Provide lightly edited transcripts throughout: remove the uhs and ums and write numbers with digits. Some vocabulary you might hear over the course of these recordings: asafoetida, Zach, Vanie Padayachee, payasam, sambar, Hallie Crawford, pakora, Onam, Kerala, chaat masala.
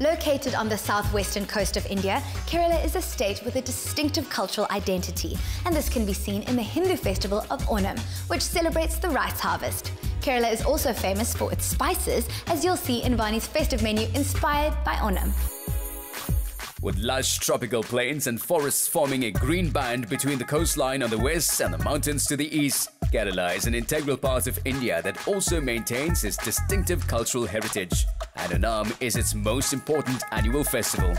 Located on the southwestern coast of India, Kerala is a state with a distinctive cultural identity, and this can be seen in the Hindu festival of Onam, which celebrates the rice harvest. Kerala is also famous for its spices, as you'll see in Vanie's festive menu inspired by Onam. With lush tropical plains and forests forming a green band between the coastline on the west and the mountains to the east, Kerala is an integral part of India that also maintains its distinctive cultural heritage, and Onam is its most important annual festival.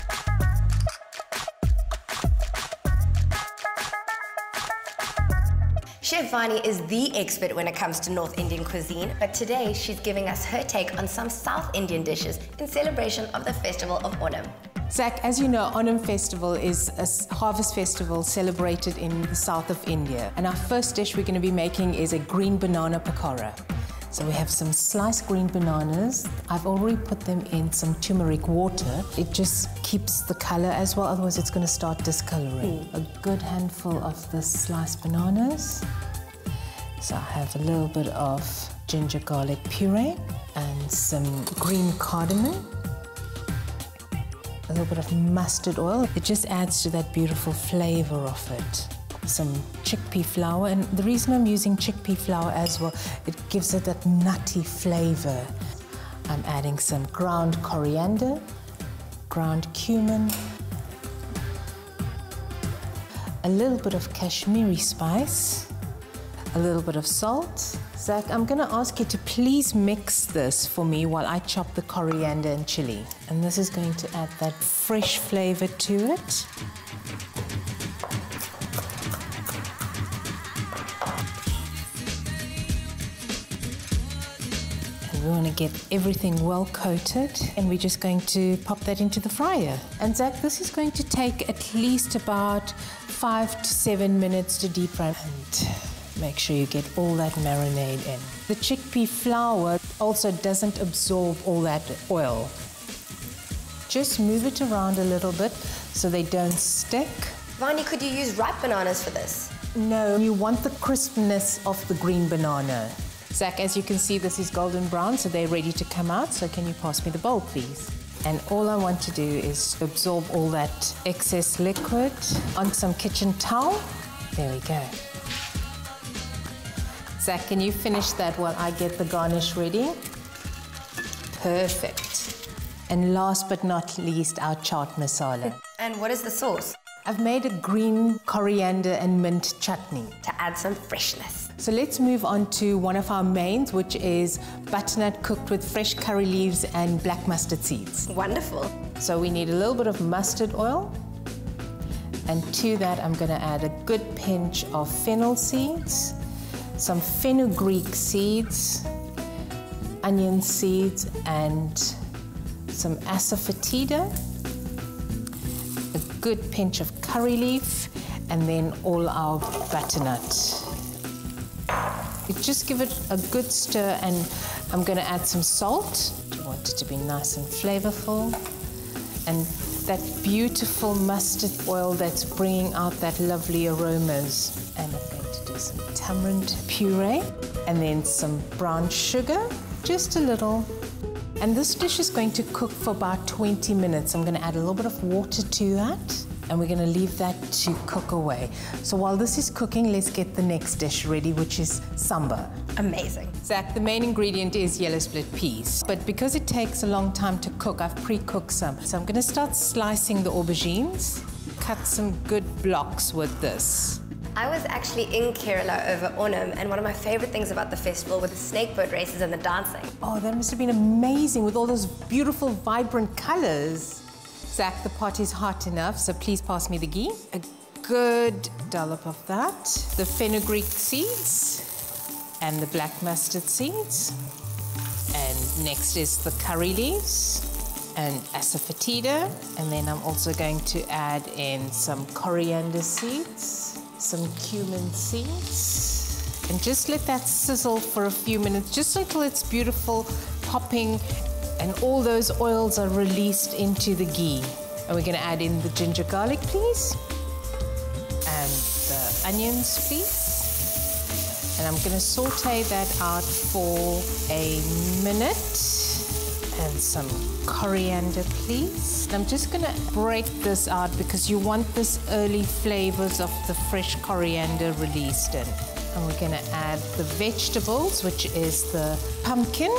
Chef Vanie is the expert when it comes to North Indian cuisine, but today she's giving us her take on some South Indian dishes in celebration of the festival of Onam. Zach, as you know, Onam festival is a harvest festival celebrated in the south of India. And our first dish we're going to be making is a green banana pakora. So we have some sliced green bananas. I've already put them in some turmeric water. It just keeps the color as well, otherwise it's going to start discoloring. A good handful of the sliced bananas. So I have a little bit of ginger garlic puree and some green cardamom. A little bit of mustard oil. It just adds to that beautiful flavor of it. Some chickpea flour, and the reason I'm using chickpea flour as well, it gives it that nutty flavor. I'm adding some ground coriander, ground cumin, a little bit of Kashmiri spice, a little bit of salt. Zach, I'm going to ask you to please mix this for me while I chop the coriander and chili. And this is going to add that fresh flavor to it. And we want to get everything well coated, and we're just going to pop that into the fryer. And Zach, this is going to take at least about 5 to 7 minutes to deep fry. Make sure you get all that marinade in. The chickpea flour also doesn't absorb all that oil. Just move it around a little bit so they don't stick. Vanie, could you use ripe bananas for this? No, you want the crispness of the green banana. Zach, as you can see, this is golden brown, so they're ready to come out. So can you pass me the bowl, please? And all I want to do is absorb all that excess liquid on some kitchen towel. There we go. Zach, can you finish that while I get the garnish ready? Perfect. And last but not least, our chaat masala. And what is the sauce? I've made a green coriander and mint chutney. To add some freshness. So let's move on to one of our mains, which is butternut cooked with fresh curry leaves and black mustard seeds. Wonderful. So we need a little bit of mustard oil. And to that, I'm going to add a good pinch of fennel seeds, some fenugreek seeds, onion seeds, and some asafoetida, a good pinch of curry leaf, and then all our butternut. You just give it a good stir, and I'm going to add some salt. You want it to be nice and flavorful. And that beautiful mustard oil that's bringing out that lovely aromas. And I'm going to do some tamarind puree and then some brown sugar, just a little. And this dish is going to cook for about 20 minutes. I'm going to add a little bit of water to that, and we're going to leave that to cook away. So while this is cooking, let's get the next dish ready, which is sambar. Amazing. Zach, the main ingredient is yellow split peas, but because it takes a long time to cook, I've pre-cooked some. So I'm gonna start slicing the aubergines, cut some good blocks with this. I was actually in Kerala over Onam, and one of my favorite things about the festival were the snake boat races and the dancing. Oh, that must have been amazing with all those beautiful, vibrant colors. Zach, the pot is hot enough, so please pass me the ghee. A good dollop of that. The fenugreek seeds and the black mustard seeds. And next is the curry leaves and asafoetida. And then I'm also going to add in some coriander seeds, some cumin seeds. And just let that sizzle for a few minutes, just until it's beautiful, popping, and all those oils are released into the ghee. And we're going to add in the ginger garlic, please. And the onions, please. And I'm going to saute that out for a minute. and some coriander, please. I'm just gonna break this out because you want this early flavors of the fresh coriander released in. And we're gonna add the vegetables, which is the pumpkin.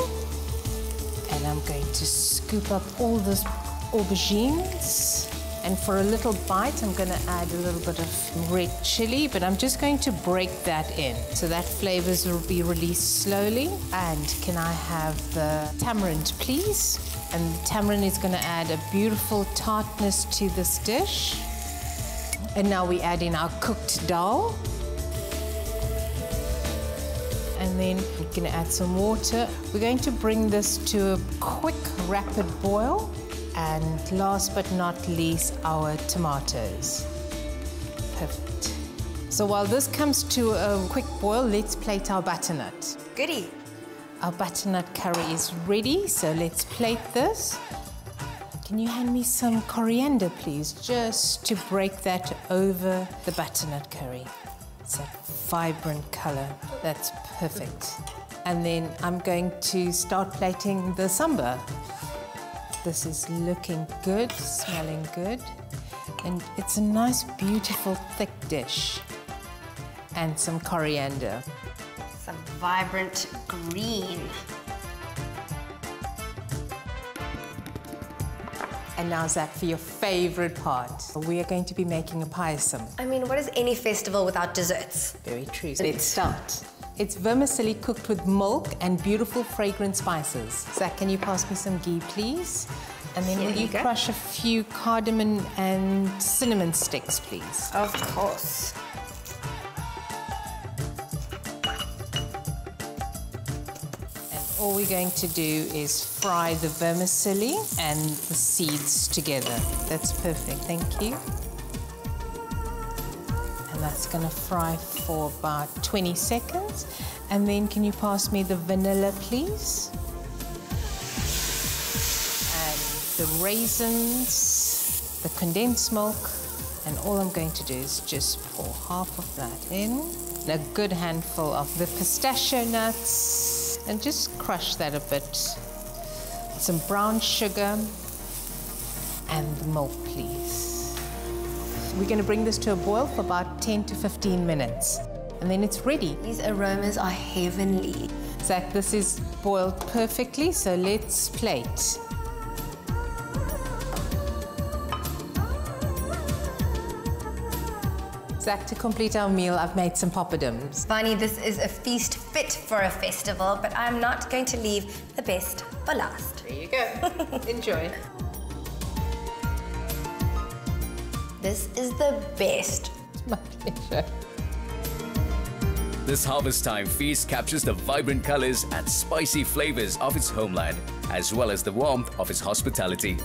And I'm going to scoop up all this aubergines. And for a little bite, I'm gonna add a little bit of red chili, but I'm just going to break that in. So that flavors will be released slowly. And can I have the tamarind, please? And tamarind is gonna add a beautiful tartness to this dish. And now we add in our cooked dal. And then we're gonna add some water. We're going to bring this to a quick, rapid boil. And last but not least, our tomatoes. Perfect. So while this comes to a quick boil, let's plate our butternut. Goody. Our butternut curry is ready, so let's plate this. Can you hand me some coriander, please? Just to break that over the butternut curry. It's a vibrant color. That's perfect. And then I'm going to start plating the sambar. This is looking good, smelling good, and it's a nice, beautiful, thick dish. And some coriander. Some vibrant green. And now, Zach, for your favorite part. We are going to be making a payasam. I mean, what is any festival without desserts? Very true. Let's start. It's vermicelli cooked with milk and beautiful fragrant spices. Zach, can you pass me some ghee, please? And then will you crush a few cardamom and cinnamon sticks, please? Of course. And all we're going to do is fry the vermicelli and the seeds together. That's perfect, thank you. That's going to fry for about 20 seconds. And then can you pass me the vanilla, please? And the raisins, the condensed milk. And all I'm going to do is just pour half of that in. And a good handful of the pistachio nuts. And just crush that a bit. Some brown sugar. And the milk, please. We're going to bring this to a boil for about 10 to 15 minutes. And then it's ready. These aromas are heavenly. Zach, this is boiled perfectly, so let's plate. Zach, to complete our meal, I've made some poppadoms. Vanie, this is a feast fit for a festival, but I'm not going to leave the best for last. There you go. Enjoy. This is the best. It's my pleasure. This harvest time feast captures the vibrant colors and spicy flavors of its homeland, as well as the warmth of its hospitality.